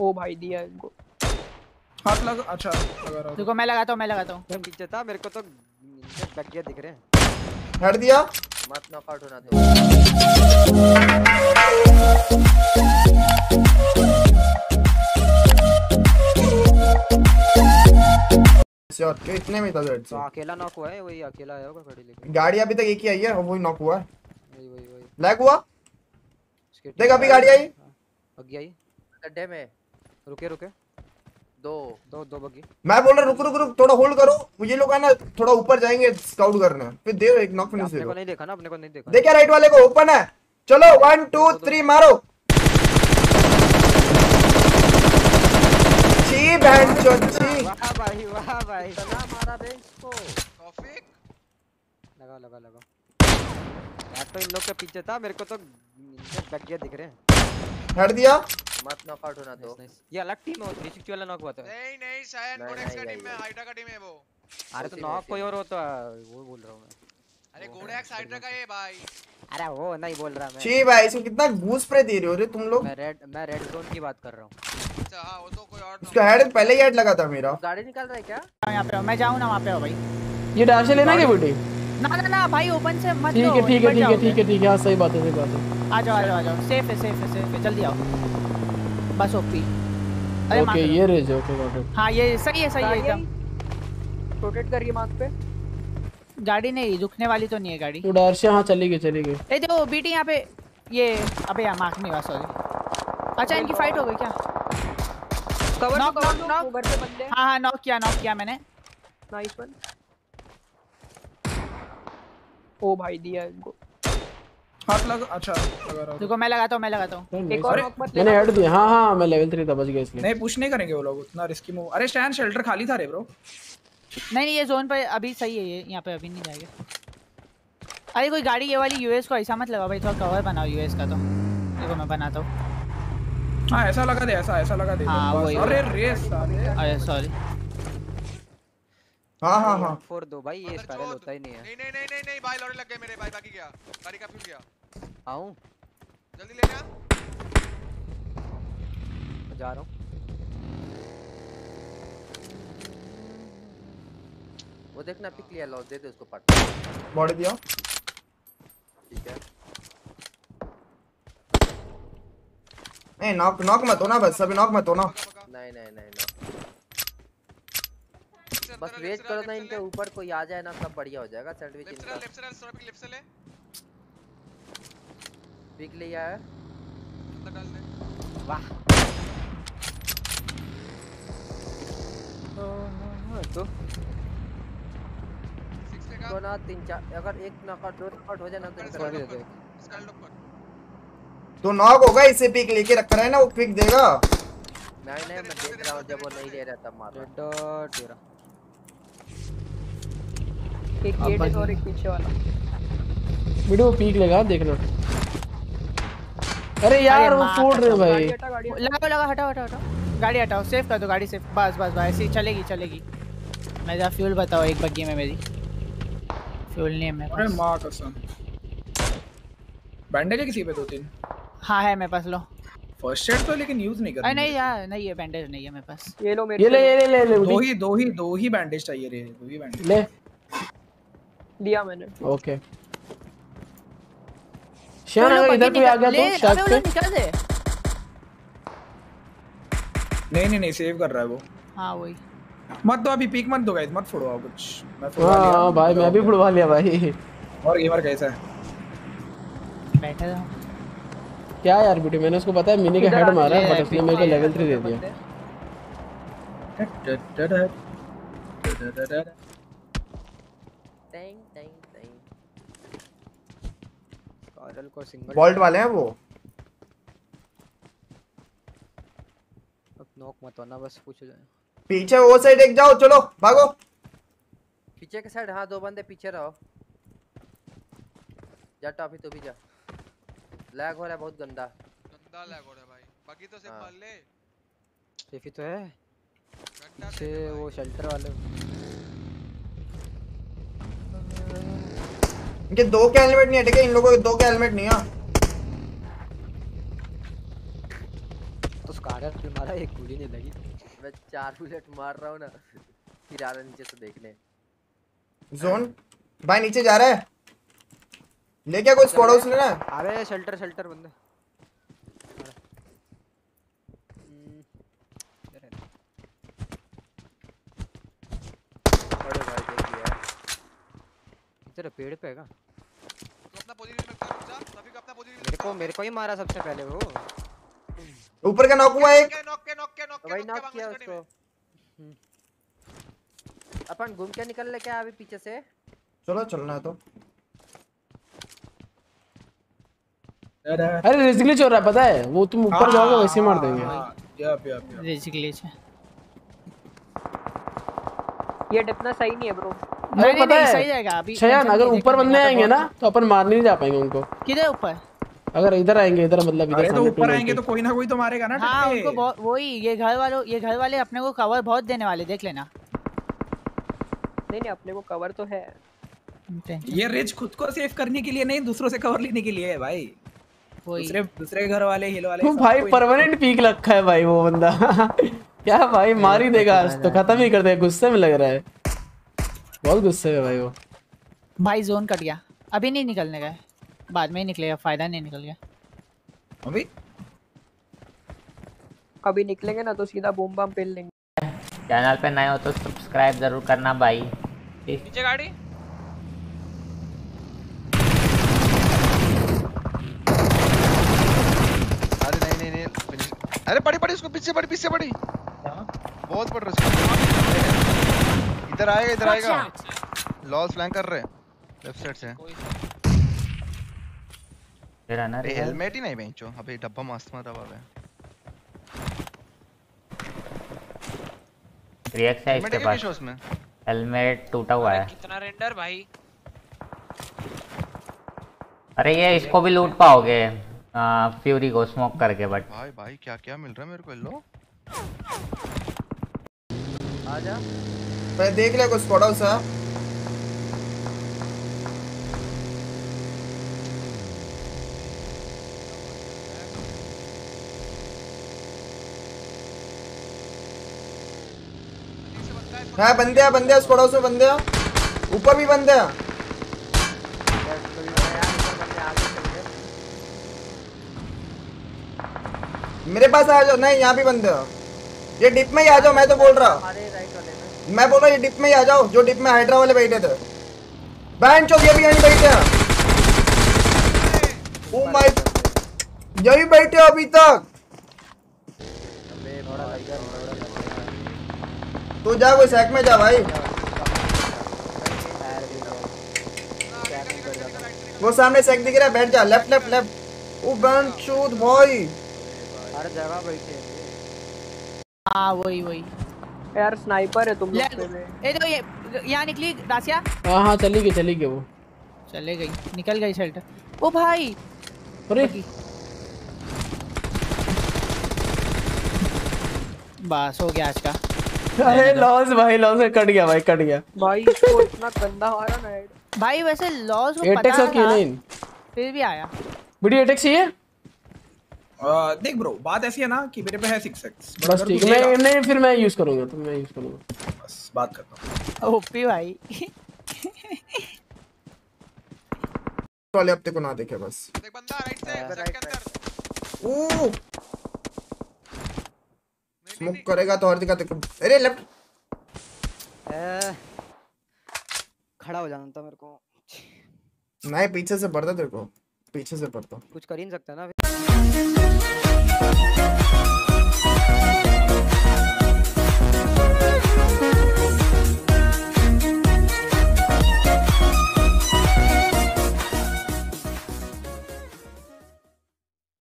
ओ भाई दिया इनको हाथ लगा। अच्छा लगा रहा देखो मैं लगाता हूं नीचेता मेरे को तो बगिया दिख रहे हैं हट दिया मत नॉकआउट होना दो शॉट के इतने में था रेड से अकेला नॉक हुआ है वही अकेला आया होगा गाड़ी लेके गाड़ी अभी तक एक ही आई है वही नॉक हुआ है वही लैग हुआ देख अभी गाड़ी आई बग्गी आई गड्ढे में रुके दो बग्गी मैं बोल रहा रुक थोड़ा होल्ड करो मुझे लोग आना थोड़ा ऊपर जाएंगे स्काउट करने फिर दे एक नॉक फिनिश देखो नहीं देखा ना अपने को नहीं देखा देखिए राइट वाले को ओपन है चलो 1 2 3 मारो छी बहन चोची वाह भाई इतना मारा बे इसको टॉपिक लगा यार तो इन लोग के पीछे था मेरे को तो बग्गी दिख रहे हैं हट दिया मत नॉकआउट होना दो ये अलग टीम है 360 वाला नॉक हुआ था नहीं शायद गोडेक्स की टीम में हाइड्रा का टीम है वो अरे तो नॉक कोई और होता वो बोल रहा हूं मैं अरे गोडेक्स हाइड्रा का ये भाई अरे वो नहीं बोल रहा मैं छी भाई इसको कितना घूस स्प्रे दे रहे हो रे तुम लोग मैं रेड जोन की बात कर रहा हूं अच्छा हां वो तो कोई और उसका हेड पहले ही हेड लगा था मेरा गाड़ी निकल रहा है क्या यहां पे मैं जाऊं ना वहां पे आओ भाई ये डाश लेना क्या बेटे ना ना ना भाई ओपन से मत लो ठीक है हां सही बात है आ जाओ सेफ है जल्दी आओ बस ओपी अरे ओके ये रेज ओके गॉट इट हां ये सही है एकदम रोटेट करिए मार्क पे गाड़ी नहीं रुकने वाली तो नहीं है गाड़ी तो डर से हां चली गई ए देखो बीटी यहां पे ये अबे यार मार्क नहीं हुआ सॉरी अच्छा इनकी फाइट हो गई क्या कवर ऊपर से बंदे हां नॉक किया मैंने नाइस वन ओ भाई दिया इनको हाथ लगा। अच्छा लगा रहा देखो मैं लगाता हूं एक और नॉक मत ले मैंने हेड दिया हां मैं लेवल 3 था बच गया इसलिए नहीं पुश नहीं करेंगे वो लोग उतना रिस्की मूव। अरे स्टैंड शेल्टर खाली था रे ब्रो नहीं ये जोन पे अभी सही है ये यहां पे अभी नहीं जाएंगे। अरे कोई गाड़ी ये वाली यूएस को ऐसा मत लगा भाई थोड़ा कवर बनाओ यूएस का तो देखो मैं बनाता हूं हां ऐसा लगा दे अरे रेस अरे सॉरी हां फोड़ दो भाई ये स्पाइरल होता ही नहीं है नहीं भाई लॉरी लग गए मेरे भाई बाकी गया गाड़ी का फ्यूल गया आऊं जल्दी ले ले जा रहा हूं वो देखना पिक लिया लॉ दे दे उसको पट बॉडी दिया ठीक है ए नॉक मत होना बस अभी नॉक मत होना नहीं बस वेट करो ना इनके ऊपर कोई आ जाए ना सब बढ़िया हो जाएगा सैंडविच इनका लेफ्ट से ले पिक लिया है तो डाल दे वाह तो को ना 3-4 अगर एक नॉकआउट हो जाए ना तो कर देते तो नॉक होगा इसे पिक लेके रख रहा है ना वो पिक देगा नहीं मैं देख रहा हूं जब वो नहीं ले रहा तब मार तेरा एक गेट और एक पीछे वाला वीडियो पीक लगा देखना। अरे यार वो छोड़ रहे भाई लगा हटाओ गाड़ी हटाओ सेफ कर दो गाड़ी सेफ बस भाई ऐसे चलेगी मैं जा फ्यूल बताओ एक बग्गी में मेरी फ्यूल नहीं है मेरे पास। अरे मां कसम बैंडेज है किसी पे 2-3 हां है मेरे पास लो फर्स्ट एड तो लेकिन यूज नहीं कर अरे नहीं यार नहीं ये बैंडेज नहीं है मेरे पास ये लो मेरे ये ले दो ही बैंडेज चाहिए रे दो ही बैंडेज ले लिया मैंने ओके शान अगर इधर कोई आ गया तो शॉट पे निकाल दे नहीं सेव कर रहा है वो हां वही मत दो अभी पिक मत दो गाइस मत फोड़ो कुछ मैं फोड़ा लिया हां भाई मैं भी फोड़वा लिया भाई और गेमर कैसा है बैठा था क्या यार बेटे मैंने उसको पता है मिनी का हेड मारा बट उसने मेरे को लेवल 3 दे दिया कॉरल को सिंगल वॉल्ट वाले हैं वो अब नॉक मत होना बस पूछ जाए पीछे वो साइड एक जाओ चलो भागो पीछे के साइड हां दो बंदे पीछे रहो जा टॉपी तो भी जा लैग हो रहा है बहुत गंदा लैग हो रहा है भाई बाकी तो सिर्फ मार ले सेफ ही तो है पीछे वो शेल्टर वाले इनके 2 के हेलमेट नहीं हटके इन लोगों के 2 के हेलमेट नहीं है तो स्कारर पे मारा, एक गोली नहीं लगी। मैं 4 बुलेट मार रहा हूं ना, फिर आ रहा नीचे से देखने। जोन भाई नीचे जा रहा है, ले क्या कुछ स्क्वाड हाउस लेना। अरे शेल्टर शेल्टर बंदे तेरे पेड़ पे है का। तू अपना पोजीशन रख, जा सभी का अपना पोजीशन। मेरे को ही मारा सबसे पहले वो। ऊपर का नॉक हुआ एक, भाई नॉक किया उसको। अपन घूम के निकल ले क्या अभी पीछे से? चलो चलना है तो। अरे रिस्क ग्लिच हो रहा है पता है, वो तुम ऊपर जाओगे वैसे मार देंगे। क्या पे रिस्क ग्लिच है ये, डरना सही नहीं है ब्रो। नहीं पता है सही जाएगा अभी शयान। अगर ऊपर बंदे आएंगे ना तो अपन मारने नहीं जा पाएंगे उनको। किधर ऊपर? अगर इधर आएंगे, इधर मतलब इधर सामने ऊपर आएंगे तो कोई ना कोई तो मारेगा ना। हां उनको वही, ये घर वाले अपने को कवर बहुत देने वाले, देख लेना। नहीं अपने को कवर तो है। ये रिच खुद को सेव करने के लिए नहीं, दूसरों से कवर लेने के लिए है भाई। दूसरे घर वाले हिल वाले वो भाई परमानेंट पीक रखा है भाई वो बंदा। क्या भाई मार ही देगा आज तो, खत्म ही कर देगा। गुस्से में लग रहा है, बहुत गुस्से में भाई वो। भाई जोन कट गया, अभी नहीं निकलने का है, बाद में ही निकलेगा, फायदा नहीं निकल गया अभी। कभी निकलेंगे ना तो सीधा बम बम पेल लेंगे। चैनल पे नए हो तो सब्सक्राइब जरूर करना भाई। नीचे गाड़ी अरे नहीं अरे पड़ी उसको पीछे पड़ी बहुत पड़ रहा है। इधर आएगा लॉस फ्लैंक कर रहे लेफ्ट साइड से। तेरा ना रे हेलमेट ही नहीं बेंचो। अबे डब्बा मस्त मार रहा है। रिएक्ट है इसके पास, उसमें हेलमेट टूटा हुआ है। कितना रेंडर भाई। अरे ये इसको भी लूट पाओगे फ्यूरी को स्मोक करके। बट भाई क्या मिल रहा है मेरे को। हेलो आजा, मैं देख लिया कुछ थोड़ा सा। हाँ बंदे उस पड़ोस में बंदे, ऊपर भी बंदे। मेरे पास आ जाओ। नहीं यहाँ भी बंदे, ये डिप में ही आ जाओ। मैं तो बोल रहा, मैं बोल रहा ये डिप में ही आ जाओ। जो डिप में हाइड्रा वाले बैठे थे बैंड चौक, ये भी यहीं बैठे हैं। ओ माय, यहीं बैठे हो अभी तक। तो जा कोई सैक में जा भाई। वो सामने सैक दिख रहा है, बैठ जा। लेफ्ट। ओ बैंड चौक भाई, हर जगह बैठे हैं। हां वही यार स्नाइपर है तुम लोग पे। ए तो ये यहां निकली रासिया। हां चली गई वो, चले गई, निकल गई शेल्टर। ओ भाई अरे बस हो गया आज का। अरे लॉस भाई, लॉस कट गया भाई इसको इतना गंदा हो रहा ना भाई। वैसे लॉस को पता था नहीं, फिर भी आया वीडियो अटैक से। ये देख ब्रो बात ऐसी है ना कि मेरे पे है 6x बस ठीक। मैं नहीं, फिर मैं यूज करूंगा, तो मैं यूज करूंगा बस। बात करता हूं ओपी भाई। वाले हफ्ते को ना देखे बस। एक बंदा राइट से के अंदर ओ स्मोक करेगा तो और दिक्कत। अरे लेफ्ट खड़ा हो जाना था मेरे को। नहीं पीछे से पड़ता, तेरे को पीछे से पड़ता, कुछ कर ही नहीं सकता ना।